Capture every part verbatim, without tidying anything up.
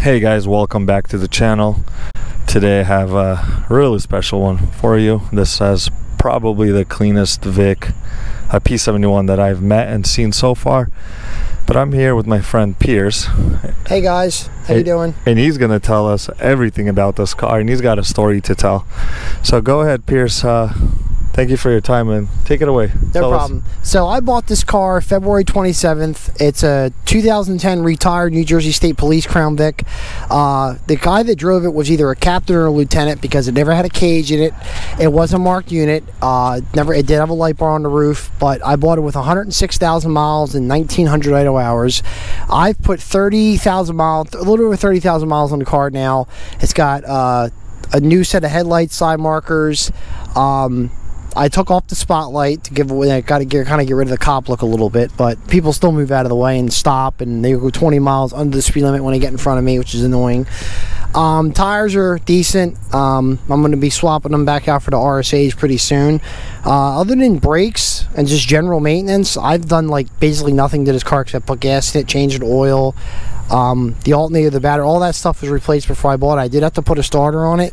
Hey guys, welcome back to the channel. Today I have a really special one for you. This has probably the cleanest Vic, a P seventy-one, that I've met and seen so far. But I'm here with my friend Pierce. Hey guys, how you doing? And he's gonna tell us everything about this car, and he's got a story to tell. So go ahead, Pierce. Uh, thank you for your time, and take it away. No problem. So I bought this car February twenty-seventh. It's a two thousand ten retired New Jersey State Police Crown Vic. Uh, the guy that drove it was either a captain or a lieutenant because it never had a cage in it. It was a marked unit. Uh, never. It did have a light bar on the roof, but I bought it with one hundred six thousand miles and nineteen hundred idle hours. I've put thirty thousand miles, a little over thirty thousand miles on the car now. It's got uh, a new set of headlights, side markers. Um, I took off the spotlight to give away. I got to get, kind of get rid of the cop look a little bit, but people still move out of the way and stop, and they go twenty miles under the speed limit when they get in front of me, which is annoying. Um, tires are decent. Um, I'm going to be swapping them back out for the R S As pretty soon. Uh, other than brakes and just general maintenance, I've done like basically nothing to this car except put gas in it, change the oil. Um, the alternator, the battery, all that stuff was replaced before I bought it. I did have to put a starter on it.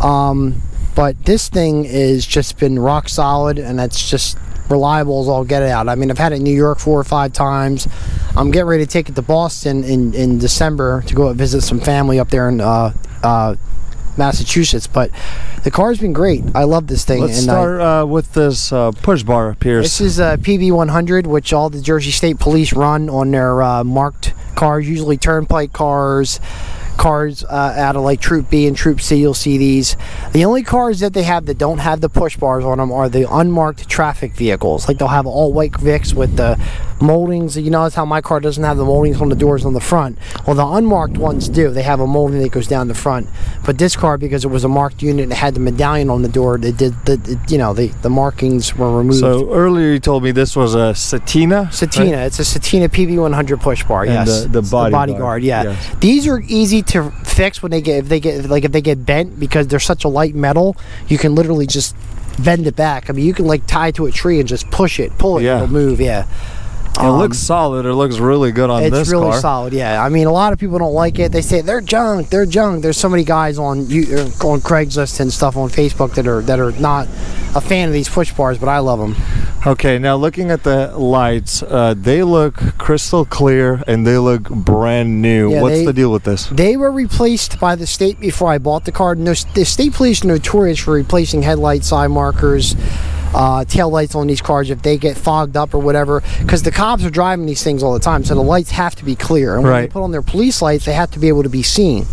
Um, But this thing has just been rock solid, and that's just reliable as all get out. I mean, I've had it in New York four or five times. I'm getting ready to take it to Boston in, in December to go visit some family up there in uh, uh, Massachusetts. But the car's been great. I love this thing. Let's and start I, uh, with this uh, push bar, Pierce. This is a P V one hundred, which all the Jersey State Police run on their uh, marked cars, usually turnpike cars. Cars uh, out of like Troop B and Troop C, you'll see these. The only cars that they have that don't have the push bars on them are the unmarked traffic vehicles. Like they'll have all white Vics with the moldings. You notice how my car doesn't have the moldings on the doors on the front. Well, the unmarked ones do. They have a molding that goes down the front. But this car, because it was a marked unit and it had the medallion on the door, they did the, it, you know, the the markings were removed. So earlier you told me this was a Satina. Satina. Right? It's a Satina P V one hundred push bar. And yes, the, the, body the bodyguard. Guard, yeah, yes. These are easy to fix when they get if they get like if they get bent, because they're such a light metal. You can literally just bend it back. I mean, you can like tie it to a tree and just push it, pull it, yeah. It'll move. Yeah. It um, looks solid. It looks really good on this car. It's really solid, yeah. I mean, a lot of people don't like it. They say they're junk, they're junk. There's so many guys on on Craigslist and stuff on Facebook that are that are not a fan of these push bars, but I love them. Okay, now looking at the lights, uh, they look crystal clear and they look brand new. Yeah, What's they, the deal with this? They were replaced by the state before I bought the car. No, the state police are notorious for replacing headlights, side markers, Uh, tail lights on these cars if they get fogged up or whatever, because the cops are driving these things all the time, so the lights have to be clear. And when right. they put on their police lights, they have to be able to be seen.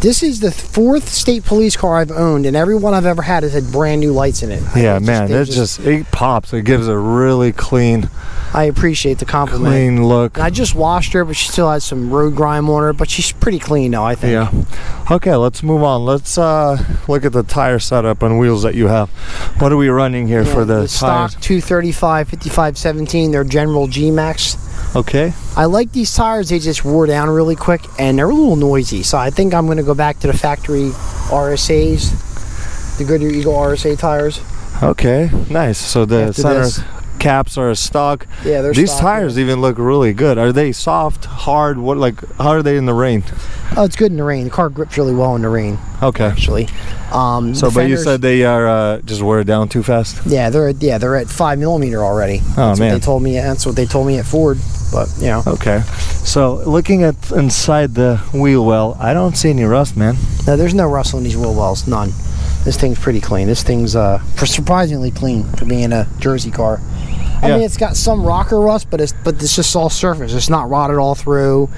This is the fourth state police car I've owned, and every one I've ever had has had brand new lights in it. Yeah, it's man, it's just, just it pops. It gives a really clean. I appreciate the compliment. Clean look. And I just washed her, but she still has some road grime on her, but she's pretty clean now, I think. Yeah. Okay, let's move on. Let's uh, look at the tire setup and wheels that you have. What are we running here yeah, for the, the stock tires? two thirty-five, fifty-five, seventeen. They're General G-Max. Okay. I like these tires. They just wore down really quick, and they're a little noisy, so I think I'm going to go back to the factory R S As, the Goodyear Eagle R S A tires. Okay, nice. So the center caps are stock. Yeah, they're these stock tires here. Even look really good. Are they soft, hard? What like how are they in the rain? Oh, it's good in the rain. The car grips really well in the rain. Okay, actually. Um, so, but you said they are uh, just wear down too fast. Yeah, they're yeah they're at five millimeter already. Oh that's man, what they told me that's what they told me at Ford. But you know. Okay, so looking at inside the wheel well, I don't see any rust, man. No, there's no rust on these wheel wells, none. This thing's pretty clean. This thing's uh, surprisingly clean for being a Jersey car. I yeah. mean, it's got some rocker rust, but it's but it's just all surface. It's not rotted all through.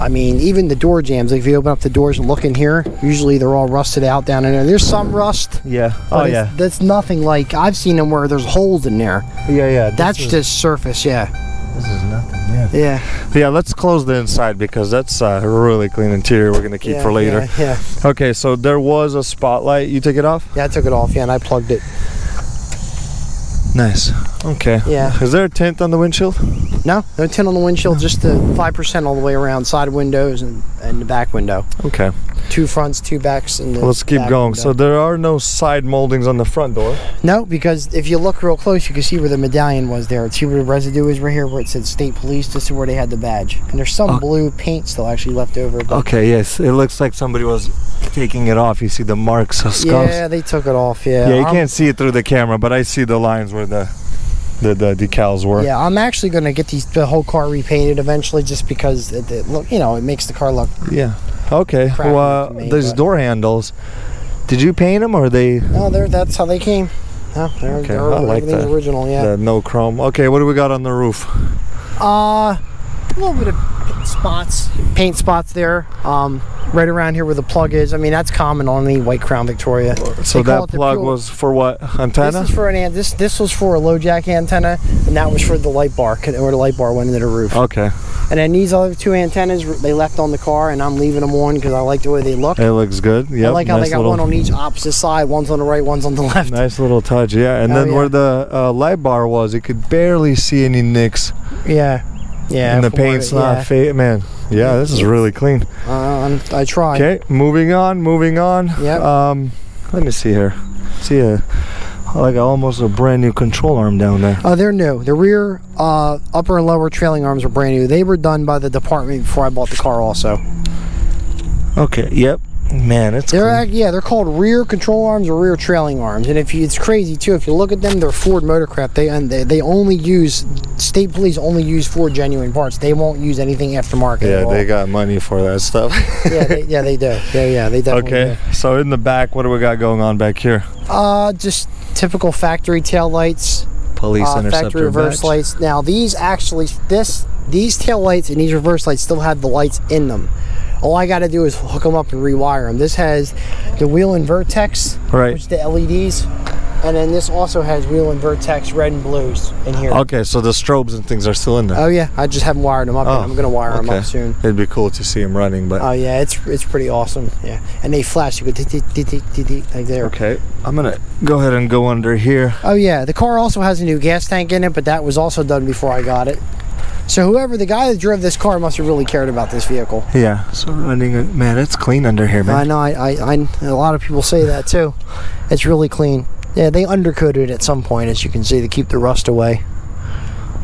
I mean, even the door jams. Like if you open up the doors and look in here, usually they're all rusted out down in there. There's some rust. Yeah. Oh yeah. That's nothing like I've seen them where there's holes in there. Yeah, yeah. That's is, just surface. Yeah. This is nothing. Yeah. Yeah. Yeah. Let's close the inside because that's a uh, really clean interior. We're gonna keep yeah, for later. Yeah, yeah. Okay. So there was a spotlight. You took it off? Yeah, I took it off. Yeah, and I plugged it. Nice. Okay. Yeah. Is there a tint on the windshield? No, no tint on the windshield, no. Just the five percent all the way around, side windows and, and the back window. Okay. two fronts, two backs, and the let's keep back going window. So there are no side moldings on the front door? No, because if you look real close, you can see where the medallion was there. See where the residue is right here where it said State Police. This is where they had the badge, and there's some oh. blue paint still actually left over. Okay, yes, it looks like somebody was taking it off. You see the marks of scuffs. Yeah, they took it off. Yeah, yeah, you I'm, can't see it through the camera, but I see the lines where the The, the decals were. Yeah, I'm actually going to get these the whole car repainted eventually, just because it, it look, you know, it makes the car look. Yeah. Okay. Well, uh, me, these but. door handles, did you paint them, or are they? No, they're that's how they came. No, they're, okay. they're I like that. Original, yeah. The no chrome. Okay, what do we got on the roof? Uh, a little bit of spots, paint spots there. Um. Right around here where the plug is. I mean, that's common on any white Crown Victoria. So that plug was for what? Antenna? This is for an this this was for a LoJack antenna, and that was for the light bar, where the light bar went into the roof. Okay. And then these other two antennas they left on the car, and I'm leaving them on because I like the way they look. It looks good. Yeah. I like how nice they got one on each opposite side. One's on the right, one's on the left. Nice little touch. Yeah. And oh, then yeah. where the uh, light bar was, you could barely see any nicks. Yeah. Yeah. And the paint's it, not yeah. fade, man. Yeah, this is really clean. Uh, I tried. Okay, moving on, moving on. Yep. Um, let me see here. See a like a, almost a brand new control arm down there. Oh, uh, they're new. The rear, uh, upper and lower trailing arms are brand new. They were done by the department before I bought the car, also. Okay. Yep. Man, it's they're act, yeah they're called rear control arms or rear trailing arms, and if you, it's crazy too. If you look at them, they're Ford Motorcraft. They and they, they only use State Police only use Ford genuine parts. They won't use anything aftermarket. Yeah, at all. They got money for that stuff. yeah, they, yeah, they do. Yeah, yeah, they definitely. Okay, do. So in the back, what do we got going on back here? Uh, just typical factory tail lights, police uh, interceptor, factory reverse badge. lights. Now these actually this these tail lights and these reverse lights still have the lights in them. All I got to do is hook them up and rewire them. This has the Whelen Vertex, right. which is the L E Ds, and then this also has Whelen Vertex red and blues in here. Okay, so the strobes and things are still in there. Oh yeah, I just haven't wired them up. Oh, I'm gonna wire okay. them up soon. It'd be cool to see them running, but oh yeah, it's it's pretty awesome. Yeah, and they flash. You go dee, dee, dee, dee, dee, like there. Okay, I'm gonna go ahead and go under here. Oh yeah, the car also has a new gas tank in it, but that was also done before I got it. So whoever, the guy that drove this car must have really cared about this vehicle. Yeah. So running, man, it's clean under here, man. I know. I, I, I a lot of people say that too. It's really clean. Yeah, they undercoated at some point, as you can see, to keep the rust away.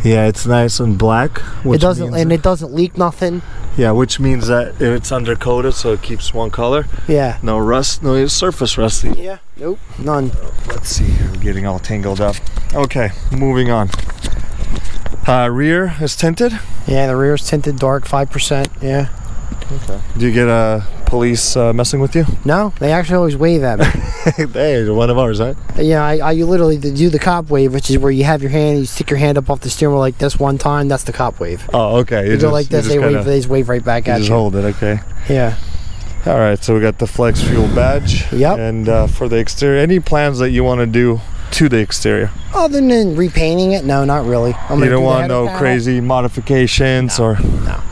Yeah, it's nice and black. It doesn't, and it doesn't leak nothing. Yeah, which means that it's undercoated, so it keeps one color. Yeah. No rust, no surface rust. Yeah. Nope. None. Let's see. We're getting all tangled up. Okay, moving on. Uh, rear is tinted? Yeah, the rear is tinted dark, five percent, yeah. Okay. Do you get uh, police uh, messing with you? No, they actually always wave at me. Hey, one of ours, huh? Yeah, I, I you literally do the cop wave, which is where you have your hand, you stick your hand up off the steering wheel like this one time, that's the cop wave. Oh, okay. You, you just, go like this, they, kinda, wave, they just wave right back you at just you. just hold it, okay. Yeah. All right, so we got the flex fuel badge. Yep. And uh, for the exterior, any plans that you want to do to the exterior? Other than repainting it? No, not really. I'm you don't do want no crazy modifications no, or no, no,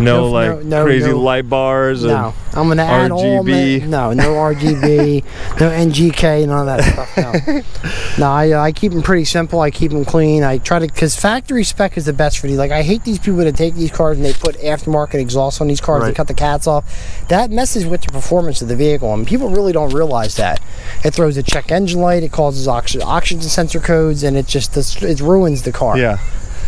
no like no, no, crazy no. light bars. No, I'm gonna add R G B. All no, no R G B, no N G K, none of that stuff. No, no, I, I keep them pretty simple. I keep them clean. I try to because factory spec is the best for these. Like I hate these people that take these cars and they put aftermarket exhaust on these cars. Right. They cut the cats off. That messes with the performance of the vehicle, and people really don't realize that. It throws a check engine light, it causes oxygen, oxygen sensor codes, and it just it ruins the car. Yeah.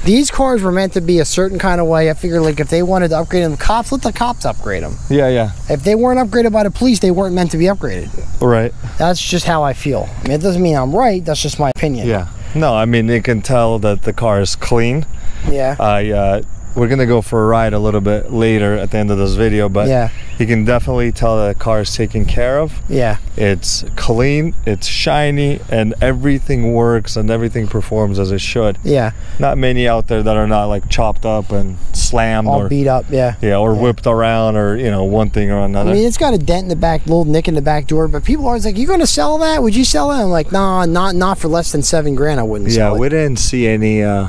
These cars were meant to be a certain kind of way. I figured like if they wanted to upgrade them, cops, let the cops upgrade them. Yeah, yeah. If they weren't upgraded by the police, they weren't meant to be upgraded. Right. That's just how I feel. I mean, it doesn't mean I'm right. That's just my opinion. Yeah. No, I mean, you can tell that the car is clean. Yeah. I, uh, we're going to go for a ride a little bit later at the end of this video, but yeah. you can definitely tell that the car is taken care of. Yeah. It's clean, it's shiny, and everything works and everything performs as it should. Yeah. Not many out there that are not like chopped up and slammed All or beat up, yeah. Yeah, or yeah. whipped around or, you know, one thing or another. I mean, it's got a dent in the back, little nick in the back door, but people are always like, "You going to sell that? Would you sell that?" I'm like, "Nah, not not for less than seven grand I wouldn't yeah, sell it." Yeah, we didn't see any uh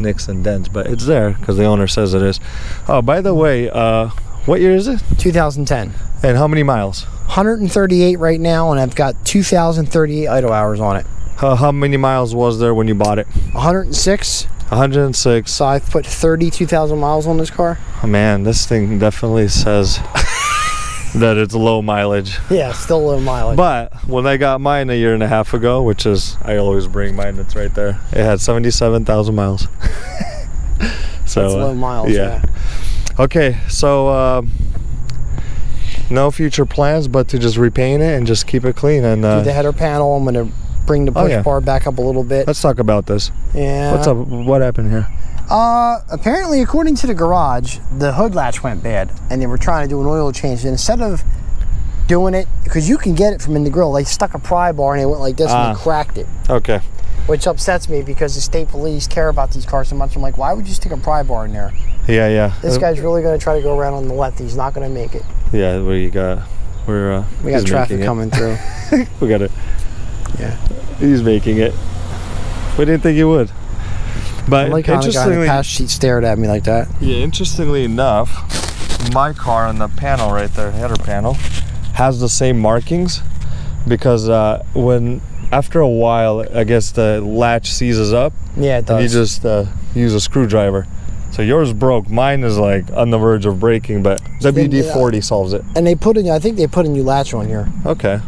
nicks and dents, but it's there because the owner says it is. Oh, by the way, uh what year is it? Two thousand ten. And how many miles? One hundred thirty-eight right now, and I've got two thousand thirty-eight idle hours on it. Uh, how many miles was there when you bought it? One hundred six. So I've put thirty-two thousand miles on this car. Oh man, this thing definitely says that it's low mileage. Yeah, still low mileage. But when I got mine a year and a half ago, which is, I always bring mine, it's right there, it had seventy-seven thousand miles. So that's low miles. Uh, yeah. yeah. Okay, so uh, no future plans but to just repaint it and just keep it clean and uh, do the header panel. I'm gonna bring the push oh, yeah. bar back up a little bit. Let's talk about this. Yeah. What's up? What happened here? Uh, apparently, according to the garage, the hood latch went bad, and they were trying to do an oil change. And instead of doing it, because you can get it from in the grill, they stuck a pry bar and it went like this uh, and they cracked it. Okay. Which upsets me because the state police care about these cars so much. I'm like, why would you stick a pry bar in there? Yeah, yeah. This guy's really going to try to go around on the left. He's not going to make it. Yeah, we got we're uh, we got traffic coming through. We got it. Yeah, he's making it. We didn't think he would. But I like how the guy in the past sheet stared at me like that. Yeah, interestingly enough, my car on the panel right there, header panel, has the same markings because uh, when after a while, I guess the latch seizes up. Yeah, it does. And you just uh, use a screwdriver. So yours broke. Mine is like on the verge of breaking, but W D forty solves it. And they put in, I think they put a new latch on here. Okay.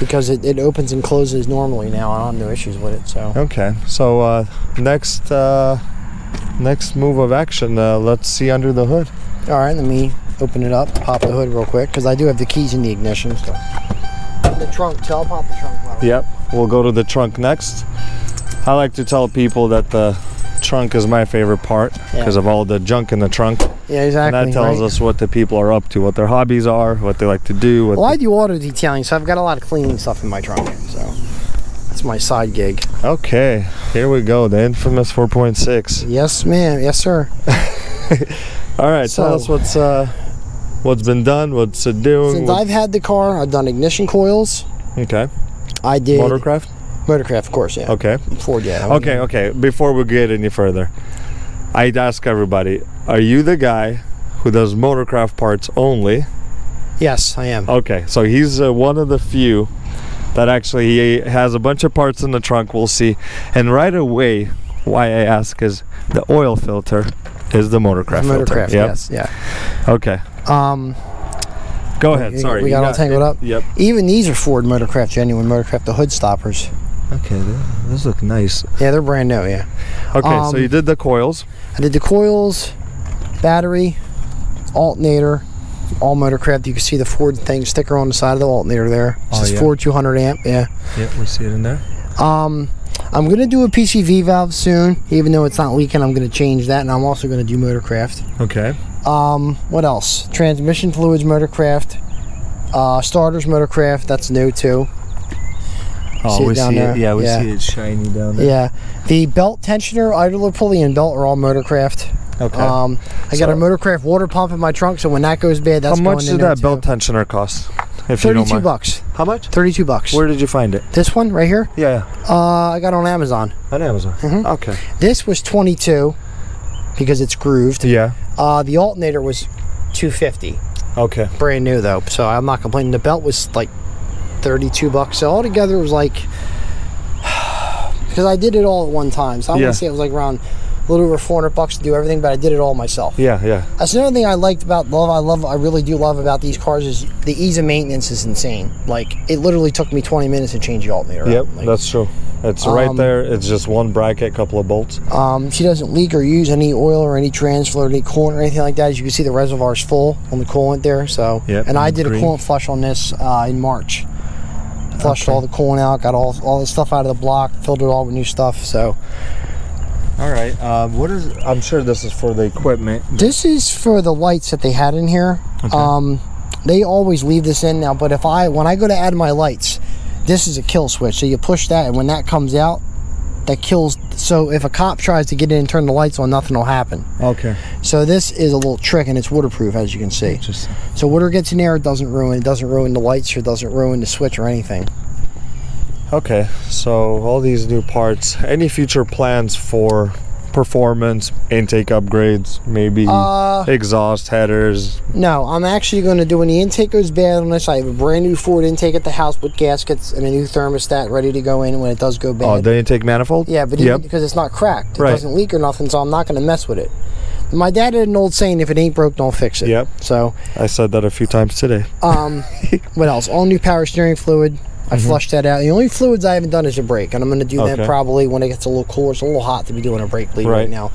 Because it, it opens and closes normally now. I don't have no issues with it. So okay. So uh, next uh, next move of action. Uh, let's see under the hood. All right. Let me open it up. Pop the hood real quick because I do have the keys in the ignition. So. The trunk. So I'll pop the trunk. While yep. We'll go to the trunk next. I like to tell people that the trunk is my favorite part because yeah. of all the junk in the trunk. Yeah, exactly. And that tells right. us what the people are up to, what their hobbies are, what they like to do. What well, I do auto detailing, so I've got a lot of cleaning stuff in my trunk, so that's my side gig. Okay, here we go, the infamous four point six. Yes, ma'am. Yes, sir. All right, so, tell us what's uh, what's been done, what's it doing. Since I've had the car, I've done ignition coils. Okay. I did. Motorcraft? Motorcraft, of course, yeah. Okay. Ford, yeah. Okay, okay. Before we get any further, I'd ask everybody, are you the guy who does Motorcraft parts only? Yes, I am. Okay, so he's uh, one of the few that actually he has a bunch of parts in the trunk, we'll see. And right away, why I ask is the oil filter is the Motorcraft filter. Motorcraft, yep. yes, yeah. Okay. Um, Go ahead, we, sorry. We got, got all tangled it, up. Yep. Even these are Ford Motorcraft, genuine Motorcraft, the hood stoppers. Okay, those look nice. Yeah, they're brand new, yeah. Okay, um, so you did the coils. I did the coils, battery, alternator, all Motorcraft. You can see the Ford thing sticker on the side of the alternator there. It says oh, yeah. Ford two hundred amp, yeah. Yeah, we see it in there. Um, I'm going to do a P C V valve soon. Even though it's not leaking, I'm going to change that, and I'm also going to do Motorcraft. Okay. Um, what else? Transmission fluids, Motorcraft. Uh, starters, Motorcraft. That's new, too. Oh, see we see it, yeah, we yeah. see it shiny down there. Yeah, the belt tensioner, idler pulley, and belt are all Motorcraft. Okay. Um, I so, got a Motorcraft water pump in my trunk, so when that goes bad, that's going in there. How much did that too. belt tensioner cost? If Thirty-two you don't mind. bucks. How much? Thirty-two bucks. Where did you find it? This one right here. Yeah. Uh, I got it on Amazon. On Amazon. Mm-hmm. Okay. This was twenty-two, because it's grooved. Yeah. Uh, the alternator was two fifty. Okay. Brand new though, so I'm not complaining. The belt was like thirty-two bucks. So altogether it was like, because I did it all at one time, so I'm yeah. gonna say it was like around a little over four hundred bucks to do everything, but I did it all myself. Yeah, yeah. That's another thing I liked about love. I love, I really do love about these cars is the ease of maintenance is insane. Like it literally took me twenty minutes to change the alternator. Yep, like, that's true. It's um, right there. It's just one bracket, couple of bolts. Um, she doesn't leak or use any oil or any transfer or any coolant or anything like that. As you can see, the reservoir's full on the coolant there. So, yep, and I did green. a coolant flush on this uh, in March. Flushed okay. all the coolant out, got all all the stuff out of the block, filled it all with new stuff. So, all right, uh, what is? I'm sure this is for the equipment. This is for the lights that they had in here. Okay. Um, they always leave this in now, but if I when I go to add my lights, this is a kill switch. So you push that, and when that comes out, that kills. So if a cop tries to get in and turn the lights on, nothing will happen. Okay. So this is a little trick, and it's waterproof, as you can see. Interesting. So water gets in there, it doesn't ruin. It doesn't ruin the lights, or doesn't ruin the switch, or anything. Okay. So all these new parts. Any future plans for performance, intake upgrades, maybe uh, exhaust headers? No, I'm actually going to do when the intake goes bad on this. I have a brand new Ford intake at the house with gaskets and a new thermostat ready to go in when it does go bad. Oh, the intake manifold? Yeah, but yep. even because it's not cracked, it right. doesn't leak or nothing, so I'm not going to mess with it. My dad had an old saying, if it ain't broke, don't fix it. Yep. So I said that a few times today. Um, what else? All new power steering fluid. I mm-hmm. flushed that out. The only fluids I haven't done is a brake, and I'm going to do okay. that probably when it gets a little cooler. It's a little hot to be doing a brake bleed right, right now.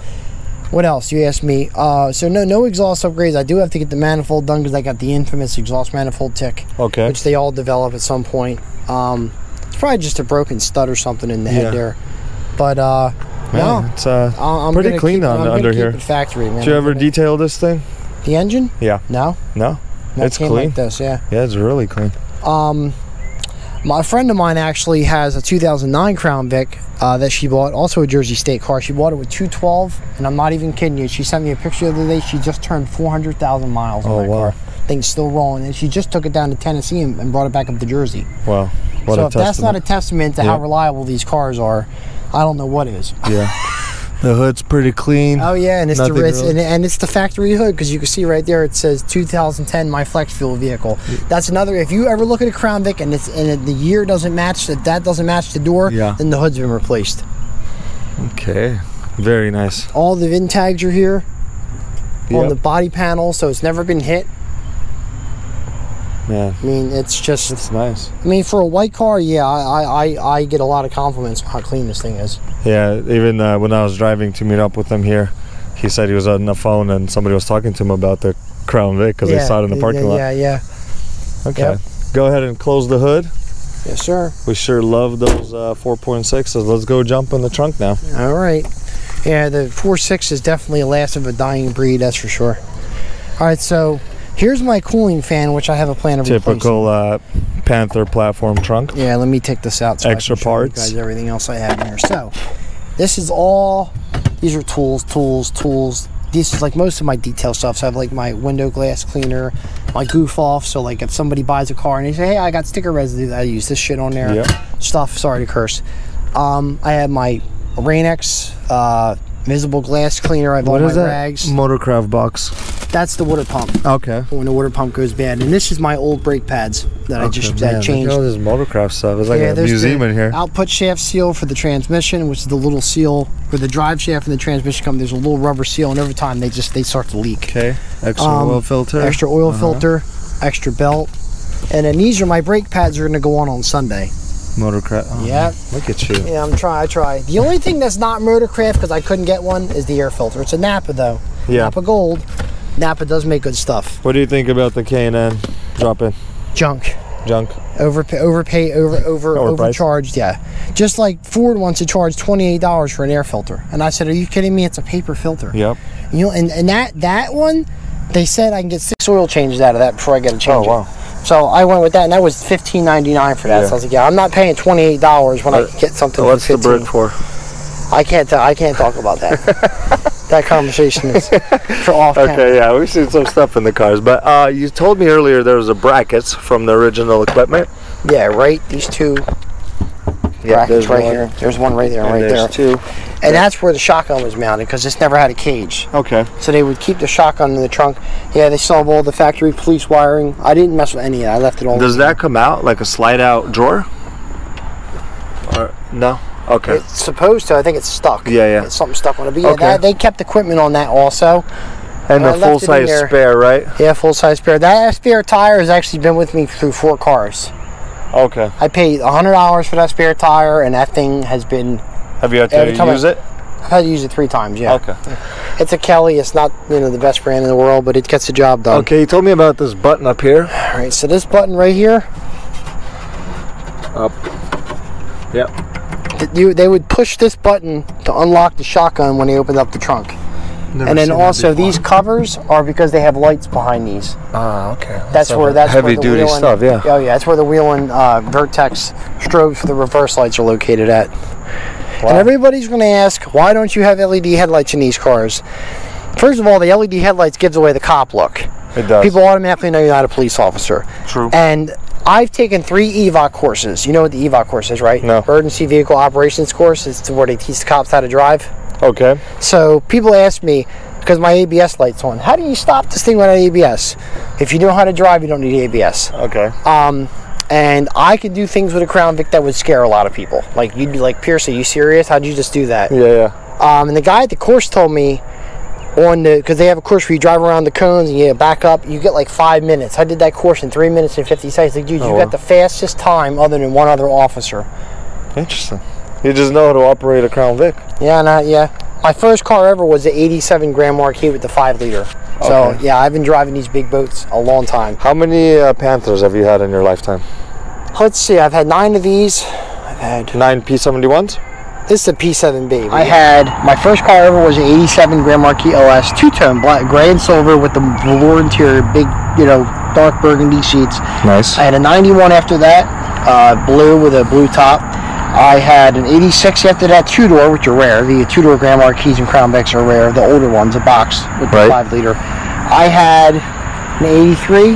What else? You asked me. Uh, so no, no exhaust upgrades. I do have to get the manifold done because I got the infamous exhaust manifold tick, okay. which they all develop at some point. Um, it's probably just a broken stud or something in the yeah. head there. But uh, man, no, it's uh, I'm pretty clean keep, on I'm under here. Factory. Man. Did you I'm ever gonna... detail this thing? The engine? Yeah. No. No. no it's it clean. Like this, yeah. Yeah, it's really clean. Um. My friend of mine actually has a two thousand nine Crown Vic uh, that she bought, also a Jersey State car. She bought it with two twelve, and I'm not even kidding you. She sent me a picture the other day. She just turned four hundred thousand miles on oh, that wow. car. Thing's still rolling, and she just took it down to Tennessee and, and brought it back up to Jersey. Wow. What so if testament. That's not a testament to yep. how reliable these cars are, I don't know what is. Yeah. The hood's pretty clean. Oh, yeah, and it's, the, it's, and, and it's the factory hood, because you can see right there it says two thousand ten My Flex Fuel Vehicle. That's another, if you ever look at a Crown Vic and it's and the year doesn't match, that that doesn't match the door, yeah. then the hood's been replaced. Okay, very nice. All the VIN tags are here yep. on the body panel, so it's never been hit. Yeah. I mean, it's just... It's nice. I mean, for a white car, yeah, I, I, I get a lot of compliments on how clean this thing is. Yeah, even uh, when I was driving to meet up with him here, he said he was on the phone and somebody was talking to him about the Crown Vic because yeah, they saw it in the parking yeah, lot. Yeah, yeah, Okay. Yep. Go ahead and close the hood. Yes, sir. We sure love those uh, four point sixes. Let's go jump in the trunk now. All right. Yeah, the four point six is definitely a last of a dying breed, that's for sure. All right, so... Here's my cooling fan, which I have a plan of replacing. Typical uh, Panther platform trunk. Yeah, let me take this out so Extra I can show parts. You guys everything else I have in here. So, this is all, these are tools, tools, tools. This is like most of my detail stuff. So I have like my window glass cleaner, my goof off. So like if somebody buys a car and they say, hey, I got sticker residue, I use this shit on there. Yep. Stuff, sorry to curse. Um, I have my Rain-X, uh, visible glass cleaner. I've all my rags. What is that Motorcraft box? That's the water pump. Okay. When the water pump goes bad, and this is my old brake pads that okay, I just man, that changed. All this Motorcraft stuff. It's like yeah, a museum in here. Output shaft seal for the transmission, which is the little seal where the drive shaft and the transmission come. There's a little rubber seal, and every time they just they start to leak. Okay. Extra um, oil filter. Extra oil uh-huh. filter. Extra belt. And then these are my brake pads. Are going to go on on Sunday. Motorcraft. Oh, yeah. Look at you. Yeah, I'm trying. I try. The only thing that's not Motorcraft, because I couldn't get one, is the air filter. It's a Napa, though. Yeah. Napa Gold. Napa does make good stuff. What do you think about the K and N drop-in? Junk. Junk. Overpay, overpay, over, over, overcharged, yeah. Just like Ford wants to charge twenty-eight dollars for an air filter. And I said, are you kidding me? It's a paper filter. Yep. You know, and, and that, that one, they said I can get six oil changes out of that before I get a change. Oh, wow. It. So I went with that, and that was fifteen ninety-nine for that. Yeah. So I was like, yeah, I'm not paying twenty-eight dollars when what, I get something for fifteen dollars. What's the bird for? I can't, I can't talk about that. That conversation is for off camera. Okay, yeah, we've seen some stuff in the cars. But uh, you told me earlier there was a brackets from the original equipment. Yeah, right. These two yeah, brackets right one. Here. There's one right there, and right there's there. There's two. And that's where the shotgun was mounted, because it's never had a cage. Okay. So they would keep the shotgun in the trunk. Yeah, they saw all the factory police wiring. I didn't mess with any of it. I left it all. Does that come out like a slide-out drawer? Or no? Okay. It's supposed to. I think it's stuck. Yeah, yeah. It's something stuck on it. But yeah, okay. that, they kept equipment on that also. And, and the full-size spare, right? Yeah, full-size spare. That spare tire has actually been with me through four cars. Okay. I paid one hundred dollars for that spare tire, and that thing has been... Have you had to use I, it? I've had to use it three times, yeah. Okay. It's a Kelly. It's not, you know, the best brand in the world, but it gets the job done. Okay, you told me about this button up here. All right, so this button right here. Up. Yep. Th you, they would push this button to unlock the shotgun when they opened up the trunk. Never and then also these covers are because they have lights behind these. Ah, okay. That's, that's where that's heavy where the duty wheel stuff, and, yeah. Oh yeah, that's where the wheel and uh, Vertex strobes for the reverse lights are located at. Wow. And everybody's going to ask, why don't you have L E D headlights in these cars? First of all, the L E D headlights gives away the cop look. It does. People automatically know you're not a police officer. True. And I've taken three E V O C courses. You know what the E V O C course is, right? No. Emergency Vehicle Operations course. It's where they teach the cops how to drive. Okay. So people ask me, because my A B S light's on, how do you stop this thing without A B S? If you know how to drive, you don't need A B S. Okay. Um... And I could do things with a Crown Vic that would scare a lot of people. Like, you'd be like, Pierce, are you serious? How'd you just do that? Yeah, yeah. Um, and the guy at the course told me, on the, because they have a course where you drive around the cones and you back up, you get like five minutes. I did that course in three minutes and fifty seconds. Like, dude, oh, you wow. got the fastest time other than one other officer. Interesting. You just know how to operate a Crown Vic. Yeah, not yeah. My first car ever was the eighty-seven Grand Marquis with the five liter. Okay. So, yeah, I've been driving these big boats a long time. How many uh, Panthers have you had in your lifetime? Let's see. I've had nine of these. I've had... Nine P seventy-ones? This is a P seven B. I had... My first car ever was an eighty-seven Grand Marquis O S, two-tone, black, gray and silver with the velour interior, big, you know, dark burgundy seats. Nice. I had a ninety-one after that, uh, blue with a blue top. I had an eighty-six after that, two-door, which are rare. The two-door Grand Marquis and Crown Vics are rare. The older ones, a box with the right. five liter. I had an eighty-three.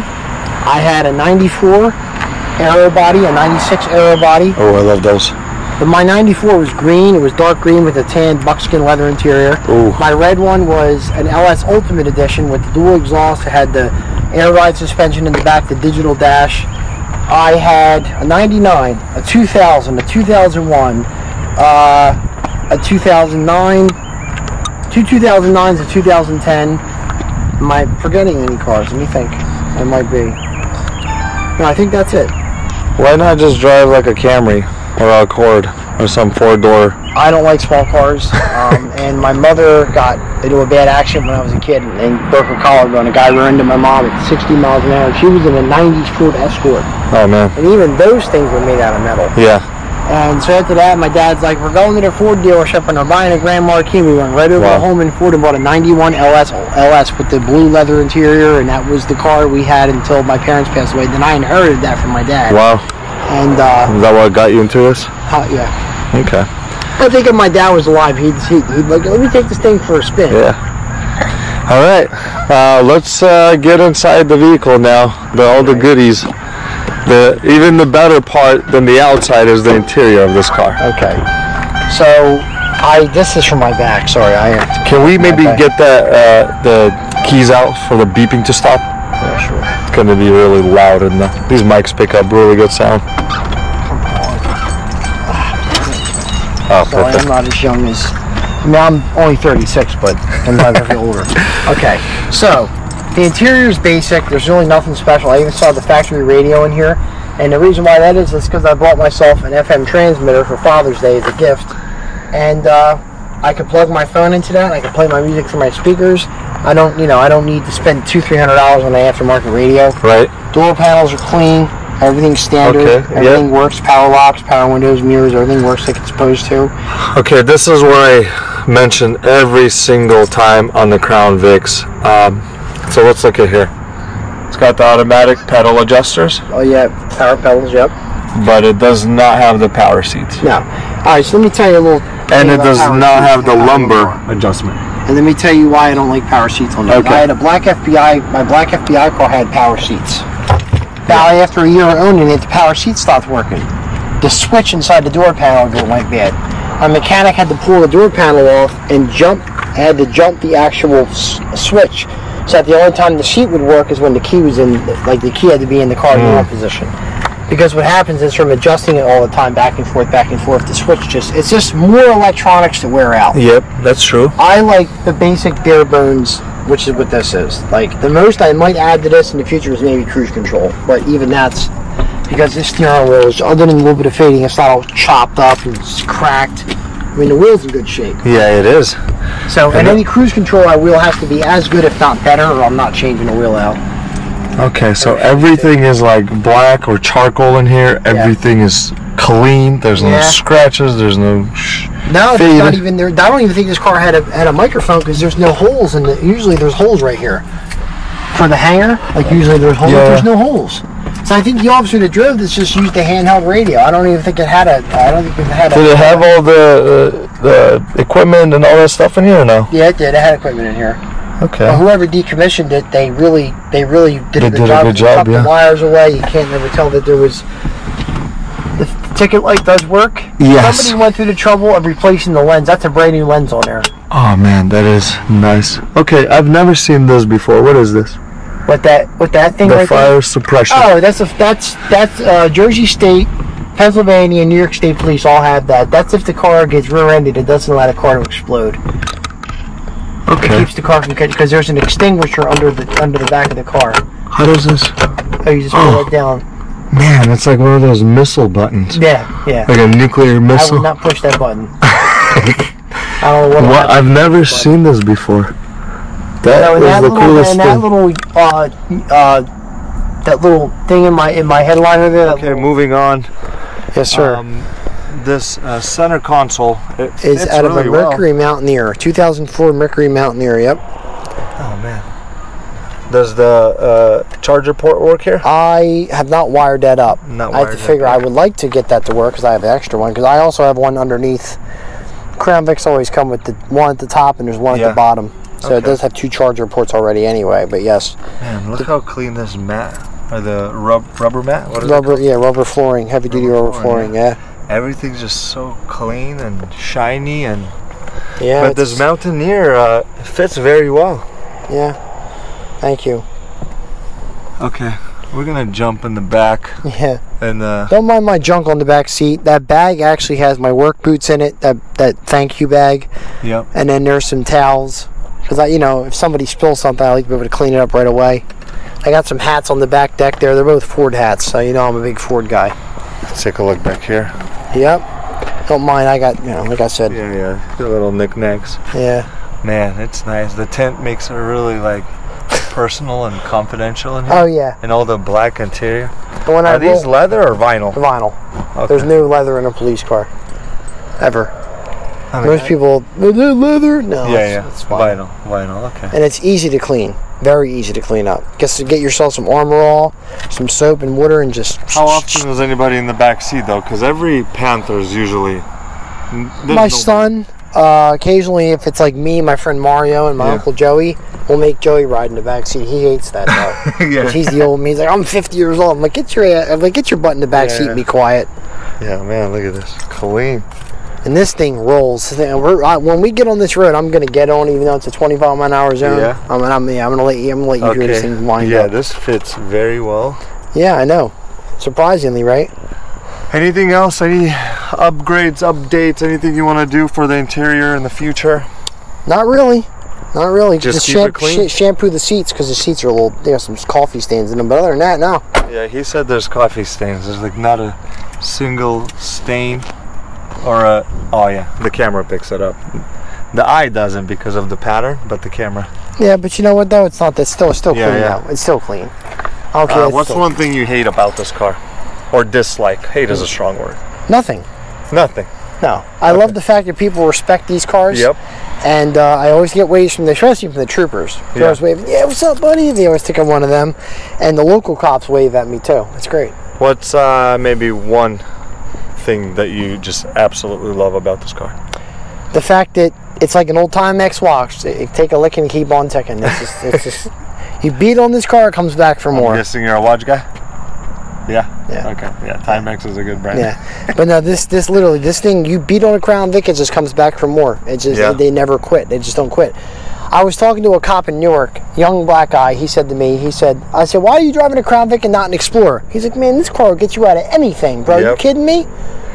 I had a ninety-four aero body, a ninety-six aero body. Oh, I love those. But my ninety-four was green. It was dark green with a tan buckskin leather interior. Ooh. My red one was an L S Ultimate Edition with the dual exhaust. It had the air ride suspension in the back, the digital dash. I had a ninety-nine, a two thousand, a two thousand one, uh, a two thousand nine, two 2009s, a two thousand ten. Am I forgetting any cars? Let me think. It might be. No, I think that's it. Why not just drive like a Camry or a Accord or some four-door? I don't like small cars. um, and my mother got into a bad accident when I was a kid and broke her collarbone. A guy ran into my mom at sixty miles an hour. She was in a nineties Ford Escort. Oh, man. And even those things were made out of metal. Yeah. And so after that, my dad's like, we're going to the Ford dealership and I'm buying a Grand Marquis. We went right over wow. to Holman Ford and bought a ninety-one L S L S with the blue leather interior, and that was the car we had until my parents passed away. Then I inherited that from my dad. Wow. And uh, is that what got you into this? Uh, yeah. Okay. I think if my dad was alive, he'd, he'd, he'd like, let me take this thing for a spin. Yeah. All right. Uh, let's uh, get inside the vehicle now. The, all all right. the goodies. The even the better part than the outside is the interior of this car. Okay. So, I this is from my back. Sorry, I am. Can we maybe okay. get that uh, the keys out for the beeping to stop? Yeah, sure. It's going to be really loud, and the, these mics pick up really good sound. Oh, so perfect. I'm not as young as, I mean, I'm only thirty-six, but I'm not very older. Okay, so the interior is basic. There's really nothing special. I even saw the factory radio in here, and the reason why that is is because I bought myself an F M transmitter for Father's Day as a gift, and uh, I could plug my phone into that. I could play my music through my speakers. I don't, you know, I don't need to spend two, three hundred dollars on an aftermarket radio. Right. Door panels are clean. Everything's standard. Okay, everything yep. works. Power locks, power windows, mirrors, everything works like it's supposed to. Okay, this is where I mention every single time on the Crown Vics. Um, so let's look at here. It's got the automatic pedal adjusters. Oh yeah, power pedals, yep. But it does not have the power seats. No. Alright, so let me tell you a little thing. And it does not have the lumbar adjustment. And let me tell you why I don't like power seats on that. Okay. I had a black F B I, my black F B I car had power seats. Now, after a year of owning it, the power seat stopped working. The switch inside the door panel didn't like that. My mechanic had to pull the door panel off and jump, had to jump the actual s switch. So that the only time the seat would work is when the key was in, like the key had to be in the car mm. in the on position. Because what happens is from adjusting it all the time, back and forth, back and forth, the switch just, it's just more electronics to wear out. Yep, that's true. I like the basic bare bones, which is what this is. Like, the most I might add to this in the future is maybe cruise control. But even that's, because this steering wheel is, other than a little bit of fading, it's not all chopped up and it's cracked. I mean, the wheel's in good shape. Yeah, it is. So, and any cruise control, I will have to be as good, if not better, or I'm not changing the wheel out. Okay, so everything is like black or charcoal in here. Everything yeah. is clean. There's no yeah. scratches. There's no. No, it's not even there. I don't even think this car had a had a microphone because there's no holes in it. Usually there's holes right here for the hanger. Like usually there's holes. Yeah. There's no holes. So I think the officer that drove this just used the handheld radio. I don't even think it had a. I don't think it had. Did a, it have all the uh, the equipment and all that stuff in here or no? Yeah, it did. It had equipment in here. Okay. Well, whoever decommissioned it, they really, they really did, they the did job. a good job. They yeah. the wires away. You can't never tell that there was. The ticket light does work. Yes. Somebody went through the trouble of replacing the lens. That's a brand new lens on there. Oh man, that is nice. Okay, I've never seen this before. What is this? What that? What that thing? The right fire there? suppression. Oh, that's a, that's that's uh, Jersey State, Pennsylvania, and New York State Police all have that. That's if the car gets rear-ended, it doesn't allow the car to explode. Okay. It keeps the car from catching, because there's an extinguisher under the under the back of the car. How does this? Oh, you just pull oh. it down. Man, it's like one of those missile buttons. Yeah, yeah. Like a nuclear missile. I would not push that button. I don't know what well, I've never seen this before. That was that the little, coolest and that thing. Little, uh, uh, that little thing in my in my headliner there. Okay, little, moving on. Yes, sir. Um, this uh, center console it, is out really of a Mercury well. Mountaineer, two thousand four Mercury Mountaineer. Yep. Oh man. Does the uh, charger port work here? I have not wired that up. Not wired I have to figure. Back. I would like to get that to work because I have an extra one. Because I also have one underneath. Crown Vics always come with the one at the top and there's one yeah. at the bottom. So okay. it does have two charger ports already anyway, but yes. Man, look the, how clean this mat, or the rub, rubber mat? What is rubber, it yeah, rubber flooring, heavy rubber duty rubber flooring, flooring yeah. yeah. Everything's just so clean and shiny and... Yeah. But this Mountaineer uh, fits very well. Yeah. Thank you. Okay, we're going to jump in the back. Yeah. And uh, don't mind my junk on the back seat. That bag actually has my work boots in it, that, that thank you bag. Yep. And then there's some towels. Because, I, you know, if somebody spills something, I like to be able to clean it up right away. I got some hats on the back deck there. They're both Ford hats, so you know I'm a big Ford guy. Let's take a look back here. Yep. Don't mind. I got, you know, like I said. Yeah, yeah. The little knickknacks. Yeah. Man, it's nice. The tent makes it really, like, personal and confidential in here. Oh, yeah. And all the black interior. But when Are I these roll, leather or vinyl? Vinyl. Okay. There's no leather in a police car. Ever. I mean, Most I, people, leather. No, yeah, it's, yeah. It's vinyl, vinyl. Okay. And it's easy to clean. Very easy to clean up. Just to get yourself some Armor All, some soap and water, and just. How often was anybody in the back seat though? Because every Panther is usually. My no son, uh, occasionally, if it's like me, my friend Mario, and my yeah. uncle Joey, we'll make Joey ride in the back seat. He hates that though. yeah. He's the old me. He's like, I'm fifty years old. I'm like, get your, I'm like, get your butt in the back yeah. seat and be quiet. Yeah, man, look at this, clean. And this thing rolls. When we get on this road, I'm gonna get on, even though it's a twenty-five mile an hour zone. Yeah. I'm, I'm, yeah, I'm gonna let you. I'm gonna let you okay. do this thing lined yeah, up. Yeah, this fits very well. Yeah, I know. Surprisingly, right? Anything else? Any upgrades, updates? Anything you want to do for the interior in the future? Not really. Not really. Just, Just keep it clean? Sh shampoo the seats because the seats are a little. There's some coffee stains in them, but other than that, no. Yeah, he said there's coffee stains. There's like not a single stain. Or uh, oh yeah, the camera picks it up. The eye doesn't because of the pattern, but the camera. Yeah, but you know what though? It's not that. Still, it's still yeah, clean yeah. now. It's still clean. Okay. Uh, what's one thing you hate about this car, or dislike? Hate is a strong word. Nothing. Nothing. No, I okay. love the fact that people respect these cars. Yep. And uh, I always get waves from the, especially from the troopers. They yeah. always wave, yeah, what's up, buddy? They always think I'm one of them, and the local cops wave at me too. That's great. What's uh, maybe one thing that you just absolutely love about this car? The fact that it's like an old Timex watch. It, it take a lick and keep on ticking. It's just, it's just, you beat on this car, it comes back for more. I'm guessing you're a watch guy? Yeah. Yeah. Okay. Yeah. Timex is a good brand. Yeah. But no, this this literally this thing you beat on a Crown Vic, it just comes back for more. It just yeah. they never quit. They just don't quit. I was talking to a cop in Newark, young black guy. He said to me, he said, I said, why are you driving a Crown Vic and not an Explorer? He's like, man, this car will get you out of anything, bro. Yep. Are you kidding me?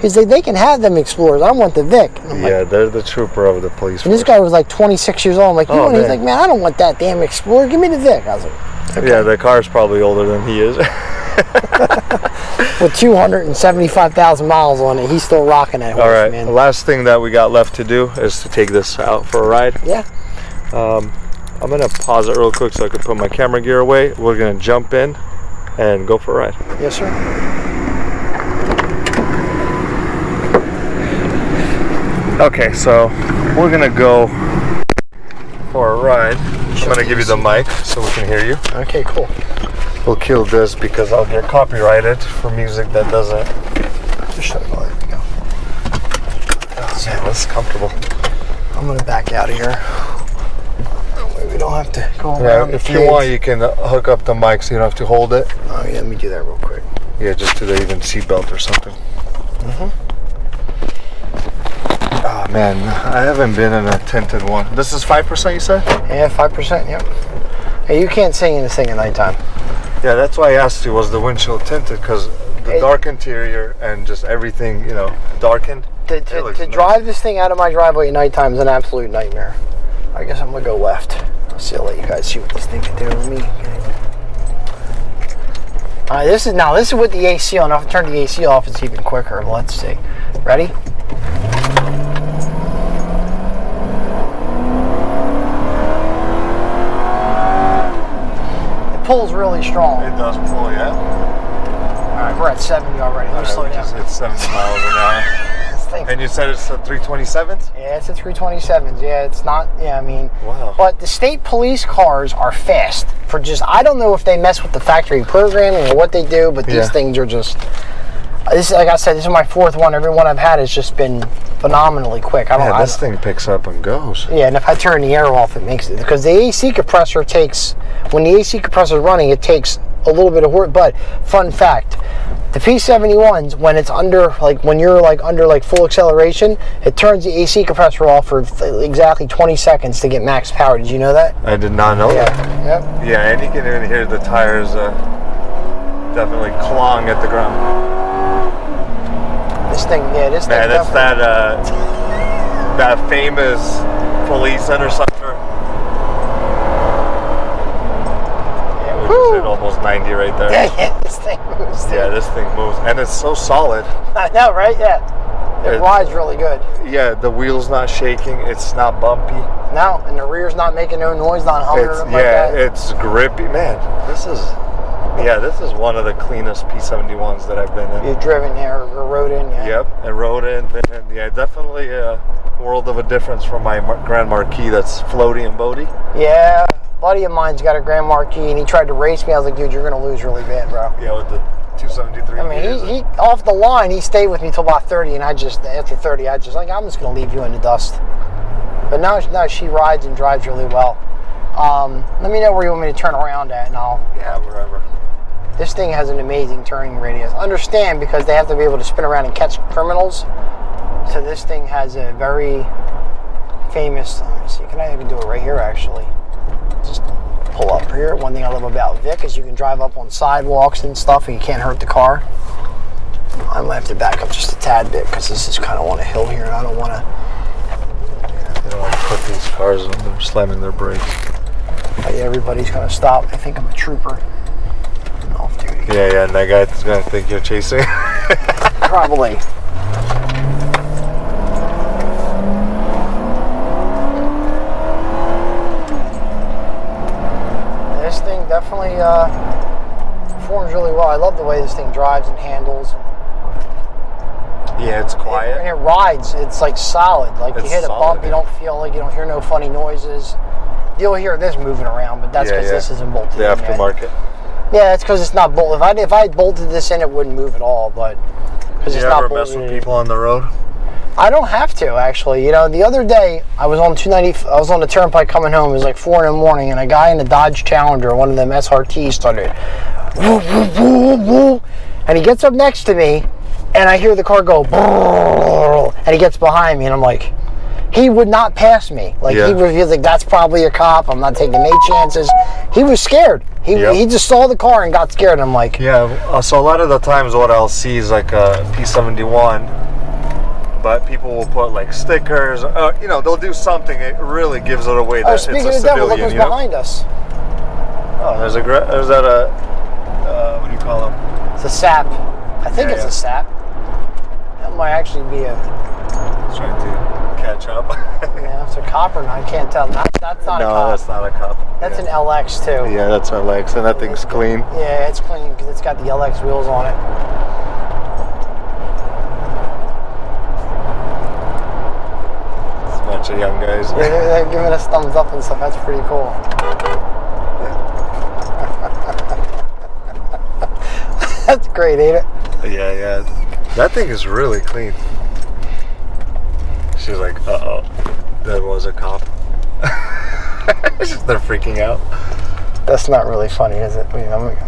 He's like, they can have them Explorers. I want the Vic. Yeah, like, they're the trooper of the police force. And this guy was like twenty-six years old. I'm like, you oh, know? He's like, man, I don't want that damn Explorer. Give me the Vic. I was like, okay. Yeah, the car's probably older than he is. With two hundred seventy-five thousand miles on it, he's still rocking that horse, all right, man. The last thing that we got left to do is to take this out for a ride. Yeah. Um, I'm going to pause it real quick so I can put my camera gear away. We're going to jump in and go for a ride. Yes, sir. Okay, so we're going to go for a ride. I'm going to give you the mic so we can hear you. Okay, cool. We'll kill this because I'll get copyrighted for music that doesn't... Just shut it all. There we go. Oh, man, that's comfortable. I'm going to back out of here. We don't have to go around. Yeah, if you want, you can hook up the mic so you don't have to hold it. Oh, yeah, let me do that real quick. Yeah, just do the even seatbelt or something. Mm-hmm. Oh, man, I haven't been in a tinted one. This is five percent, you said? Yeah, five percent, yep. Hey, you can't sing in this thing at nighttime. Yeah, that's why I asked you, was the windshield tinted? Because the it, dark interior and just everything, you know, darkened. To, to, to drive this thing out of my driveway at nighttime is an absolute nightmare. I guess I'm gonna go left. See, I'll let you guys see what this thing can do with me. All right, this is now. This is with the A C on. If I turn the A C off, it's even quicker. Let's see. Ready? It pulls really strong. It does pull, yeah. All right, we're at seventy already. Let me slow down. It's seventy miles an hour. And you said it's a three twenty-sevens? Yeah, it's a three twenty-sevens. Yeah, it's not, yeah, I mean. Wow. But the state police cars are fast for just, I don't know if they mess with the factory programming or what they do, but these yeah. things are just, this, like I said, this is my fourth one. Every one I've had has just been phenomenally quick. I don't know. Yeah, this I, thing picks up and goes. Yeah, and if I turn the air off, it makes it, because the A C compressor takes, when the A C compressor is running, it takes a little bit of work. But fun fact, the P seventy-ones, when it's under, like when you're like under like full acceleration, it turns the A C compressor off for exactly twenty seconds to get max power. Did you know that? I did not know yeah. that. Yep. Yeah, and you can even hear the tires uh, definitely clawing at the ground. This thing, yeah, this Man, thing. Yeah, that's that uh, that famous police interceptor. It's almost ninety right there. Yeah, yeah, this thing moves. Yeah, this thing moves. And it's so solid. I know, right? Yeah. It, it rides really good. Yeah, the wheel's not shaking. It's not bumpy. No, and the rear's not making no noise, not humming. It's, yeah, like it's grippy. Man, this is, yeah, this is one of the cleanest P seventy-ones that I've been in. You've driven here, or rode in, yeah. Yep, I rode in. And yeah, definitely a world of a difference from my Grand Marquis that's floaty and boaty. Yeah. A buddy of mine's got a Grand Marquis, and he tried to race me. I was like, dude, you're gonna lose really bad, bro. Yeah, with the two seventy-three. I mean, he, he off the line, he stayed with me till about thirty, and I just after thirty, I just like, I'm just gonna leave you in the dust. But now, now she rides and drives really well. Um, let me know where you want me to turn around at, and I'll. Yeah, wherever. This thing has an amazing turning radius. Understand, because they have to be able to spin around and catch criminals. So this thing has a very famous. Let me see, can I even do it right here? Actually. Just pull up here. One thing I love about Vic is you can drive up on sidewalks and stuff and you can't hurt the car. I might have to back up just a tad bit because this is kind of on a hill here and I don't want to... Yeah, they don't want to put these cars on them slamming their brakes. But everybody's going to stop. I think I'm a trooper. I'm off duty. Yeah, yeah, and that guy's going to think you're chasing. Probably. Definitely uh, performs really well. I love the way this thing drives and handles. Yeah, it's quiet. And it rides. It's like solid. Like it's you hit a solid, bump, yeah. You don't feel like you don't hear no funny noises. You'll hear this moving around, but that's because yeah, yeah. this isn't bolted. The in aftermarket. Yet. Yeah, that's because it's not bolted. If I if I bolted this in, it wouldn't move at all. But because it's not bolted. You ever mess with people on the road? I don't have to actually. You know, the other day I was on two ninety. I was on the turnpike coming home. It was like four in the morning, and a guy in a Dodge Challenger, one of them S R Ts, started, woo, woo, woo, woo, and he gets up next to me, and I hear the car go, and he gets behind me, and I'm like, he would not pass me. Like yeah. he was, he was like, that's probably a cop. I'm not taking any chances. He was scared. He yep. he just saw the car and got scared. And I'm like, yeah. Uh, so a lot of the times, what I'll see is like a P seventy-one. But people will put like stickers, or, you know, they'll do something. It really gives it away that oh, it's a civilian. Devil, look who's you know? behind us. Oh, there's a there's that a uh, what do you call them? It's a sap. I think yeah, it's yeah. a sap. That might actually be a. It's trying to catch up. Yeah, it's a cop or not? I can't tell. That, that's not no, a cop. No, that's not a cop. That's yeah. an L X too. Yeah, that's an L X, and that thing's clean. Yeah, it's clean because it's got the L X wheels on it. Of young guys. Yeah, they're giving us thumbs up and stuff. That's pretty cool. That's great, ain't it? Yeah, yeah. That thing is really clean. She's like, uh oh, that was a cop. They're freaking out. That's not really funny, is it? I mean, I'm like...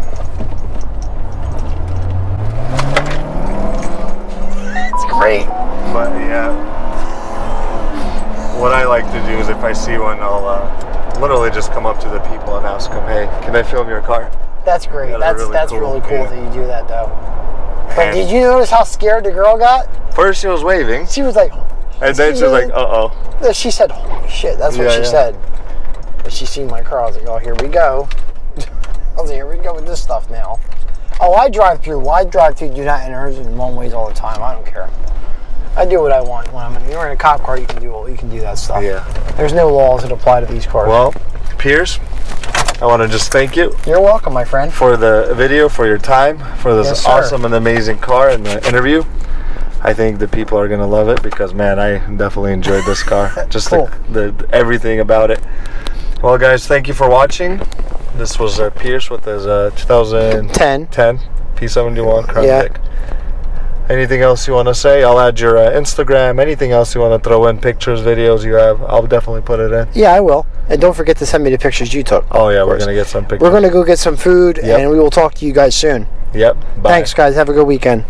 It's great. But yeah. What I like to do is if I see one, I'll uh, literally just come up to the people and ask them, hey, can I film your car? That's great. That that's really that's cool. really cool yeah. that you do that, though. But and did you notice how scared the girl got? First she was waving. She was like, And then she was like, uh oh. Yeah, she said, holy shit, that's what yeah, she yeah. said. But she seen my car. I was like, oh, here we go. I was like, here we go with this stuff now. Oh, I drive through. Why well, drive through do not enter in long ways all the time. I don't care. I do what I want when I'm in, you're in a cop car. You can do all, you can do that stuff. Yeah. There's no laws that apply to these cars. Well, Pierce, I want to just thank you. You're welcome, my friend. For the video, for your time, for this yes, awesome and amazing car and the interview. I think the people are gonna love it because, man, I definitely enjoyed this car. Just cool. the, the everything about it. Well, guys, thank you for watching. This was uh, Pierce with his uh, two thousand ten P seventy-one Crown Vic. Yeah. Anything else you want to say? I'll add your uh, Instagram. Anything else you want to throw in? Pictures, videos you have? I'll definitely put it in. Yeah, I will. And don't forget to send me the pictures you took. Oh, yeah. We're going to get some pictures. We're going to go get some food, yep. and we will talk to you guys soon. Yep. Bye. Thanks, guys. Have a good weekend.